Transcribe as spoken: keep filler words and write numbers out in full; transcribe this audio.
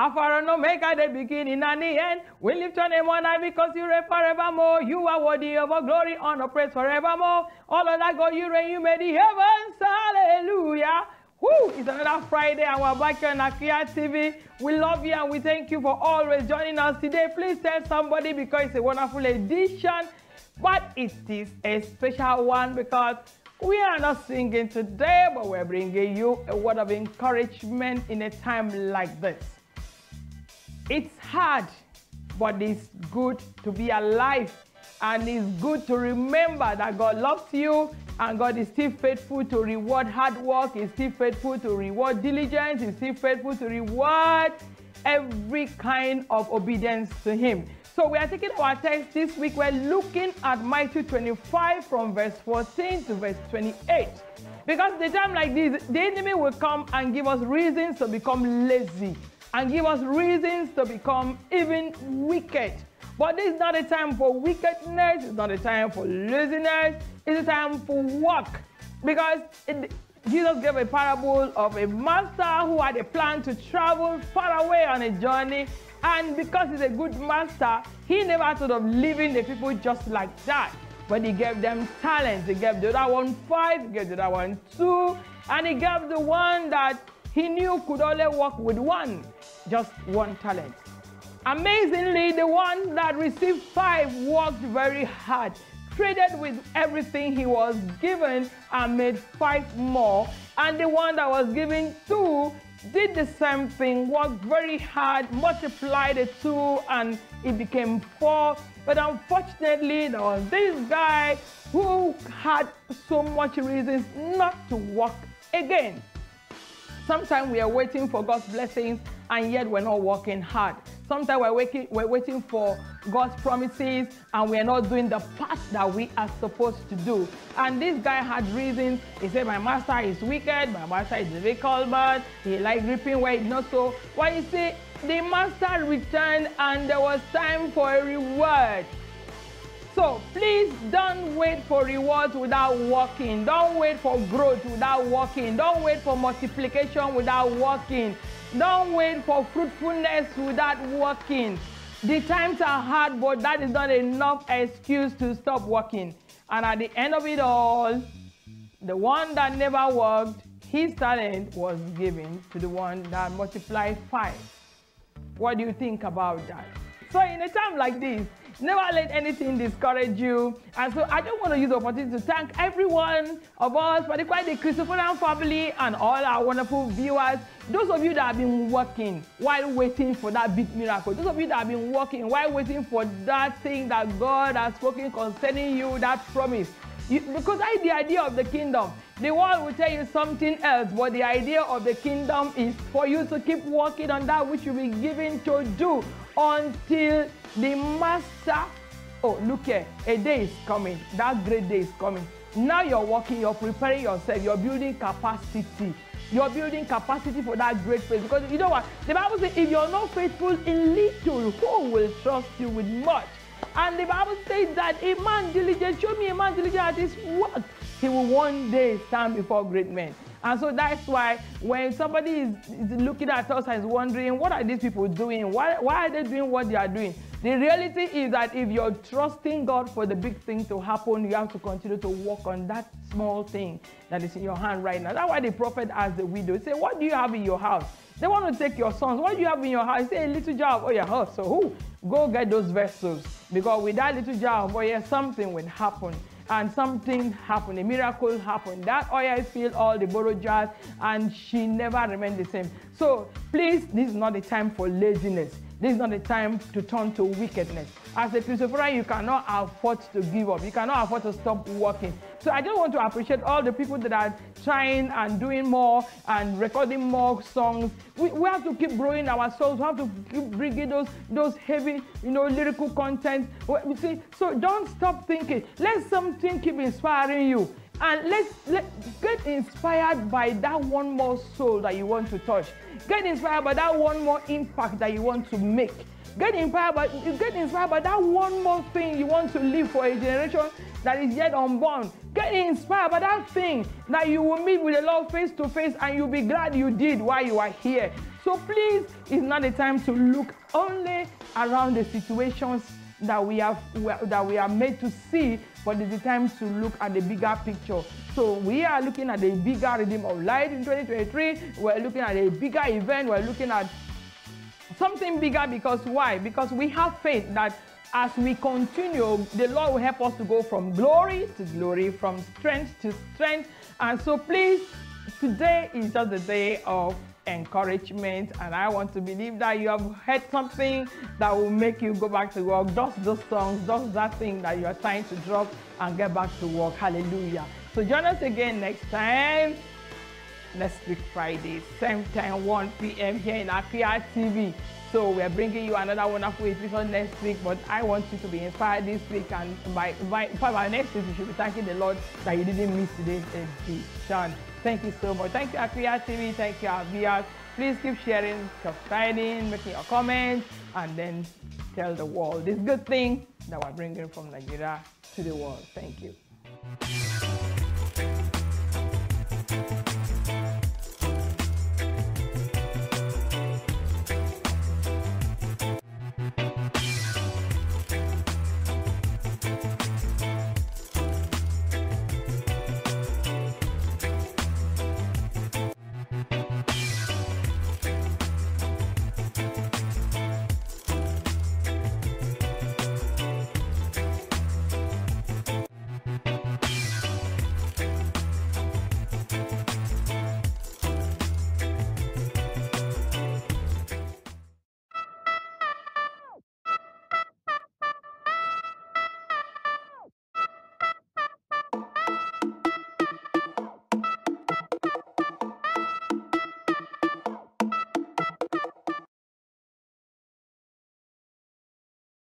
How far no make at the beginning and the end. We lift your name on high because you reign forevermore. You are worthy of our glory, honor, praise forevermore. All of that God, you reign, you made the heavens. Hallelujah. Woo! It's another Friday and we're back here on Akweya T V. We love you and we thank you for always joining us today. Please tell somebody because it's a wonderful edition. But it is a special one because we are not singing today, but we're bringing you a word of encouragement in a time like this. It's hard, but it's good to be alive. And it's good to remember that God loves you and God is still faithful to reward hard work. He's still faithful to reward diligence. He's still faithful to reward every kind of obedience to him. So we are taking our text this week. We're looking at Matthew twenty-five from verse fourteen to verse twenty-eight. Because in a time like this, the enemy will come and give us reasons to become lazy and give us reasons to become even wicked. But this is not a time for wickedness. It's not a time for laziness. It's a time for work. Because it, Jesus gave a parable of a master who had a plan to travel far away on a journey. And because he's a good master, he never thought of leaving the people just like that. But he gave them talents. He gave the other one five. He gave the other one two. And he gave the one that he knew could only work with one, just one talent. Amazingly, the one that received five worked very hard, traded with everything he was given and made five more. And the one that was given two did the same thing, worked very hard, multiplied the two, and it became four. But unfortunately, there was this guy who had so much reasons not to work again. Sometimes we are waiting for God's blessings, and yet we're not working hard. Sometimes we're, waking, we're waiting for God's promises and we're not doing the part that we are supposed to do. And this guy had reasons. He said, my master is wicked, my master is difficult, but he likes reaping where it's not so. Well, you see, the master returned and there was time for a reward. So please don't wait for rewards without working. Don't wait for growth without working. Don't wait for multiplication without working. Don't wait for fruitfulness without working. The times are hard, but that is not enough excuse to stop working. And at the end of it all, the one that never worked, his talent was given to the one that multiplied five. What do you think about that? So in a time like this, never let anything discourage you. And so I just want to use the opportunity to thank every one of us, particularly the Kristofarian family and all our wonderful viewers. Those of you that have been working while waiting for that big miracle. Those of you that have been working while waiting for that thing that God has spoken concerning you, that promise. You, because that is the idea of the kingdom. The world will tell you something else, but the idea of the kingdom is for you to keep working on that which you'll be given to do until the master, oh, look here, a day is coming. That great day is coming. Now you're working, you're preparing yourself, you're building capacity. You're building capacity for that great faith. Because you know what? The Bible says, if you're not faithful in little, who will trust you with much? And the Bible says that a man diligent, show me a man diligent at his work, he will one day stand before great men. And so that's why when somebody is, is looking at us and is wondering, what are these people doing? Why, why are they doing what they are doing? The reality is that if you're trusting God for the big thing to happen, you have to continue to work on that small thing that is in your hand right now. That's why the prophet asked the widow, he said, what do you have in your house? They want to take your sons. What do you have in your house? He said, a little jar of oil. Oh, so who? Go get those vessels. Because with that little jar of oil, something will happen. And something happened, a miracle happened. That oil filled all the borrowed jars and she never remained the same. So please, this is not the time for laziness. This is not the time to turn to wickedness. As a Kristofarian, you cannot afford to give up. You cannot afford to stop working. So I just want to appreciate all the people that are trying and doing more and recording more songs. We, we have to keep growing our souls. We have to keep bringing those, those heavy, you know, lyrical content. You see, so don't stop thinking. Let something keep inspiring you. And let's let, get inspired by that one more soul that you want to touch. Get inspired by that one more impact that you want to make. Get inspired by, get inspired by that one more thing you want to leave for a generation that is yet unborn. Get Get inspired by that thing that you will meet with the Lord face to face, and you'll be glad you did while you are here. So please, it's not the time to look only around the situations that we have that we are made to see, but it's the time to look at the bigger picture. So we are looking at the bigger Rhythm of Light in twenty twenty-three. We're looking at a bigger event. We're looking at something bigger, because why? Because we have faith that as we continue, the Lord will help us to go from glory to glory, from strength to strength. And so please, today is just the day of encouragement, and I want to believe that you have heard something that will make you go back to work. Just those songs, just that thing that you are trying to drop, and get back to work. Hallelujah. So join us again next time. Next week Friday, same time, one p m here in Akweya T V. So we're bringing you another wonderful edition next week, but I want you to be inspired this week, and by, by, by next week you should be thanking the Lord that you didn't miss today's edition. Thank you so much. Thank you, Akweya T V. Thank you, Akweya. Please keep sharing, subscribing, making your comments, and then tell the world this good thing that we're bringing from Nigeria to the world. Thank you.